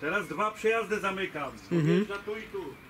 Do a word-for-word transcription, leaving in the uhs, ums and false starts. Teraz dwa przejazdy zamykam. Mhm. Tu i tu.